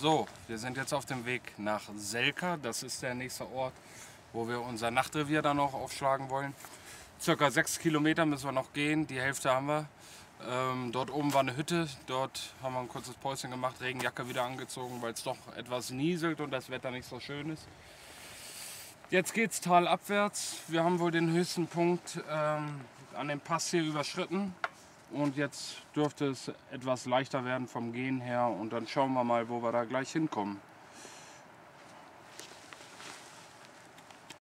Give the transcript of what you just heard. So, wir sind jetzt auf dem Weg nach Sälka. Das ist der nächste Ort, wo wir unser Nachtrevier dann noch aufschlagen wollen. Circa 6 Kilometer müssen wir noch gehen, die Hälfte haben wir. Dort oben war eine Hütte, dort haben wir ein kurzes Päuschen gemacht, Regenjacke wieder angezogen, weil es doch etwas nieselt und das Wetter nicht so schön ist. Jetzt geht es talabwärts. Wir haben wohl den höchsten Punkt an dem Pass hier überschritten. Und jetzt dürfte es etwas leichter werden vom Gehen her und dann schauen wir mal, wo wir da gleich hinkommen.